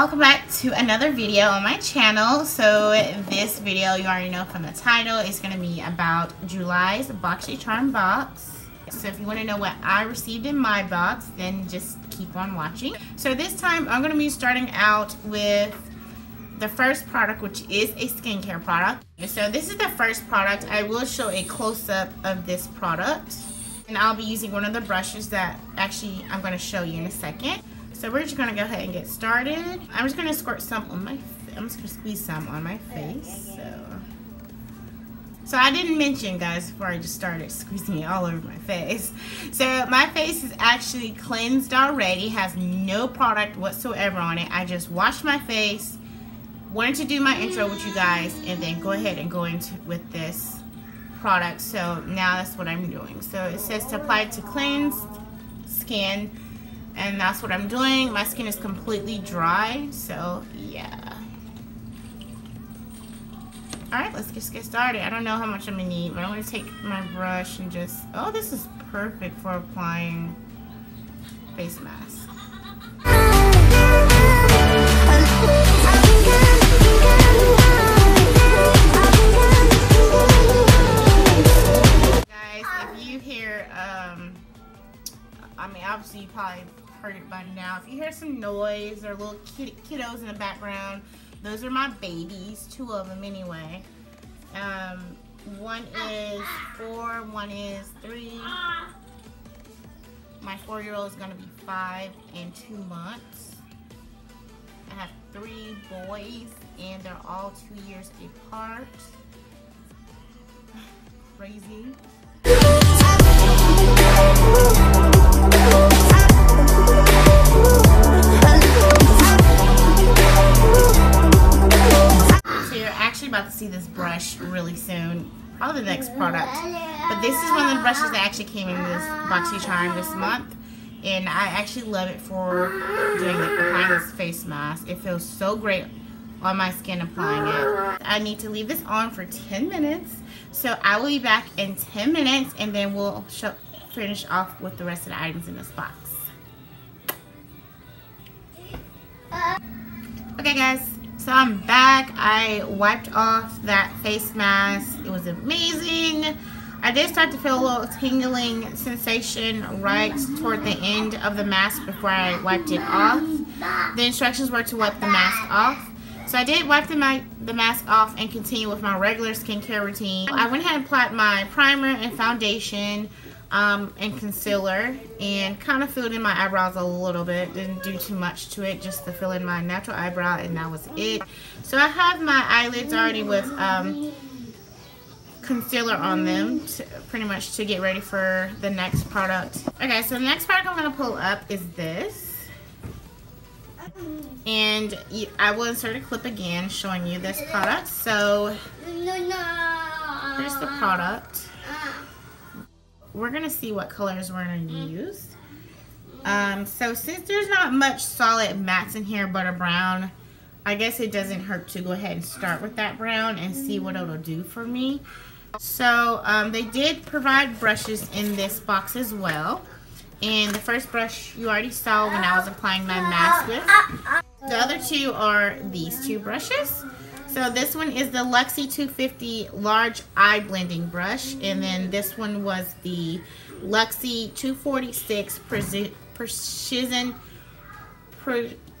welcome back to another video on my channel. So this video, you already know from the title, is going to be about July's BoxyCharm box. So if you want to know what I received in my box, then just keep on watching. So this time I'm going to be starting out with the first product, which is a skincare product. So this is the first product. I will show a close-up of this product, and I'll be using one of the brushes that actually I'm going to show you in a second. So we're just gonna go ahead and get started. I'm just gonna squirt some on my, I'm just gonna squeeze some on my face. So I didn't mention, guys, before I just started squeezing it all over my face. So my face is actually cleansed already, has no product whatsoever on it. I just washed my face, wanted to do my intro with you guys, and then go ahead and go into with this product. So now that's what I'm doing. So it says to apply to cleansed skin, and that's what I'm doing. My skin is completely dry, so yeah. Alright, let's just get started. I don't know how much I'm gonna need, but I'm gonna take my brush and just, oh, this is perfect for applying face mask. Guys, if you hear, I mean, obviously you probably heard it by now. If you hear some noise or little kiddos in the background, those are my babies, two of them anyway. One is 4, one is 3. My 4-year-old is gonna be 5 in 2 months. I have 3 boys, and they're all 2 years apart. Crazy. About to see this brush really soon, probably the next product, but this is one of the brushes that actually came in this BoxyCharm this month, and I actually love it for doing like behind this face mask. It feels so great on my skin applying it. I need to leave this on for 10 minutes, so I will be back in 10 minutes, and then we'll finish off with the rest of the items in this box. Okay guys, so I'm back. I wiped off that face mask. It was amazing. I did start to feel a little tingling sensation right toward the end of the mask before I wiped it off. The instructions were to wipe the mask off. So I did wipe the mask off and continue with my regular skincare routine. I went ahead and applied my primer and foundation and concealer, and kind of filled in my eyebrows a little bit. Didn't do too much to it, just to fill in my natural eyebrow, and that was it. So I have my eyelids already with concealer on them, pretty much to get ready for the next product. Okay, so the next product I'm going to pull up is this, and I will insert a clip again showing you this product. So here's the product. We're gonna see what colors we're gonna use. So since there's not much solid mattes in here but a brown, I guess it doesn't hurt to go ahead and start with that brown and see what it'll do for me. So they did provide brushes in this box as well, and the first brush you already saw when I was applying my mask with. The other two are these two brushes. So this one is the Luxie 250 Large Eye Blending Brush, and then this one was the Luxie 246 Precision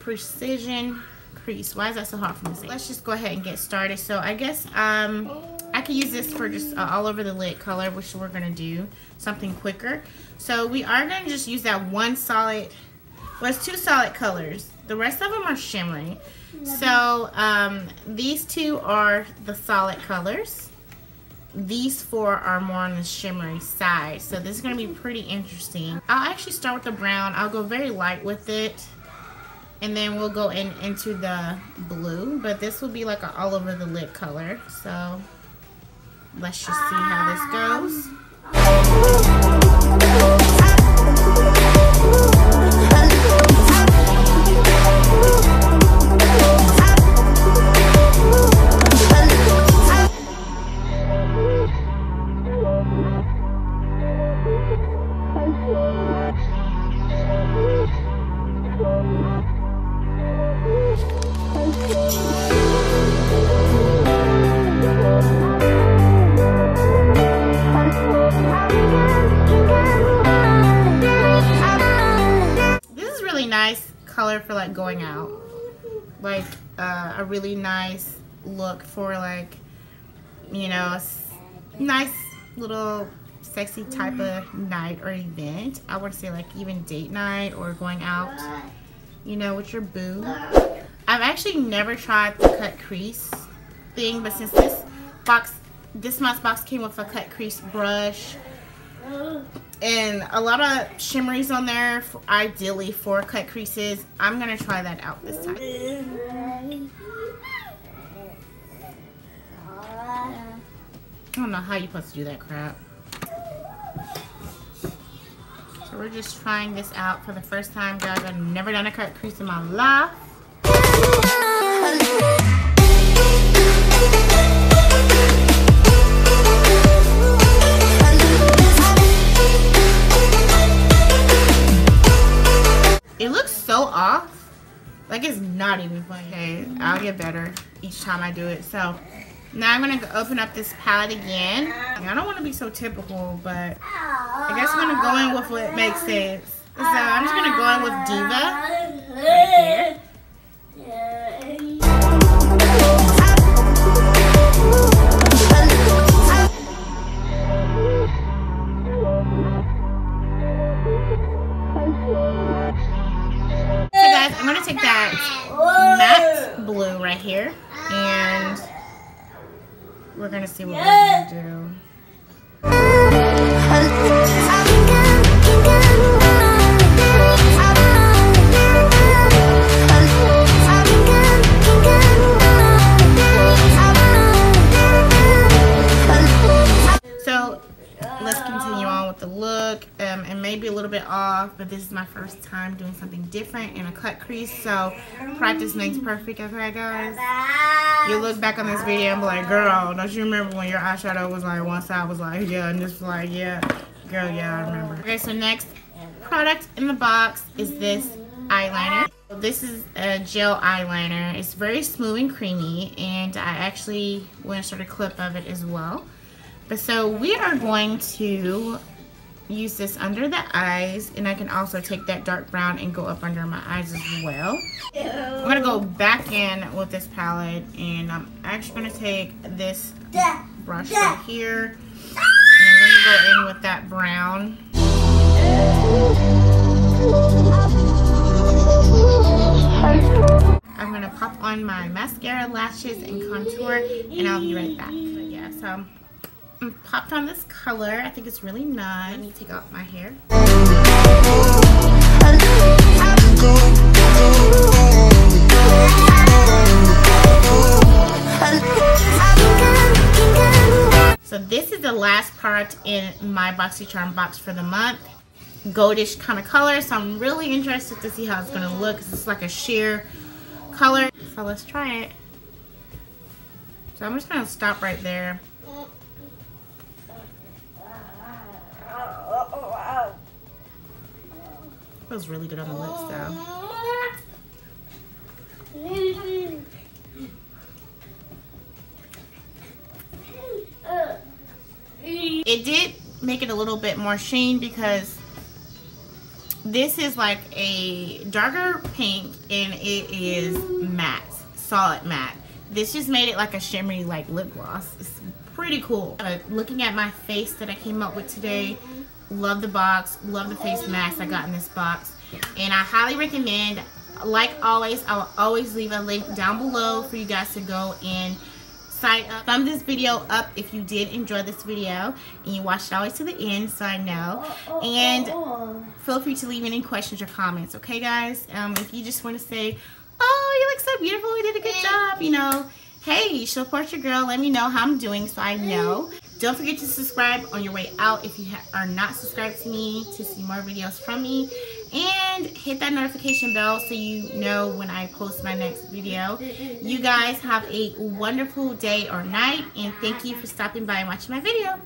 Crease. Why is that so hard for me to say? Let's just go ahead and get started. So I guess I could use this for just all over the lid color, which we're going to do something quicker. So we are going to just use that one solid, well, it's two solid colors. The rest of them are shimmering. So these two are the solid colors. These four are more on the shimmery side. So this is going to be pretty interesting. I'll actually start with the brown. I'll go very light with it, and then we'll go into the blue. But this will be like an all over the lid color. So let's just see how this goes. color for like going out, like a really nice look for like, you know, nice little sexy type of night or event. I would say like even date night or going out, you know, with your boo. I've actually never tried the cut crease thing, but since this month's box came with a cut crease brush and a lot of shimmeries on there, ideally for cut creases, I'm gonna try that out this time. I don't know how you're supposed to do that crap. So we're just trying this out for the first time, guys. I've never done a cut crease in my life. It looks so off. Like it's not even funny. Okay, I'll get better each time I do it. So now I'm going to open up this palette again. I don't want to be so typical, but I guess I'm going to go in with what makes sense. So I'm just going to go in with Diva. Right here. So guys, I'm going to take that matte blue right here, and we're going to see what we're going to do. Be a little bit off, but this is my first time doing something different in a cut crease, so practice makes perfect. Okay guys, you look back on this video and be like, girl, don't you remember when your eyeshadow was like one side was like yeah and this was like yeah, girl, yeah, I remember. Okay, so next product in the box is this eyeliner. This is a gel eyeliner. It's very smooth and creamy, and I actually want to start a clip of it as well. But so we are going to use this under the eyes, and I can also take that dark brown and go up under my eyes as well. I'm gonna go back in with this palette, and I'm actually gonna take this brush right here, and I'm gonna go in with that brown. I'm gonna pop on my mascara, lashes, and contour, and I'll be right back. But yeah, so I popped on this color. I think it's really nice. Let me take off my hair. So this is the last product in my BoxyCharm box for the month. Goldish kind of color. So I'm really interested to see how it's going to look. It's like a sheer color. So let's try it. So I'm just going to stop right there. Feels really good on the lips though. It did make it a little bit more sheen because this is like a darker pink and it is matte, solid matte. This just made it like a shimmery like lip gloss. It's pretty cool. Looking at my face that I came up with today, love the box, love the face mask I got in this box, and I highly recommend. Like always, I will always leave a link down below for you guys to go and sign up. Thumb this video up if you did enjoy this video and you watched it always to the end, so I know, and feel free to leave any questions or comments. Okay guys, if you just want to say, oh, you look so beautiful, we did a good job, you know, hey, support your girl, let me know how I'm doing so I know. Don't forget to subscribe on your way out if you are not subscribed to me to see more videos from me. And hit that notification bell so you know when I post my next video. You guys have a wonderful day or night, and thank you for stopping by and watching my video.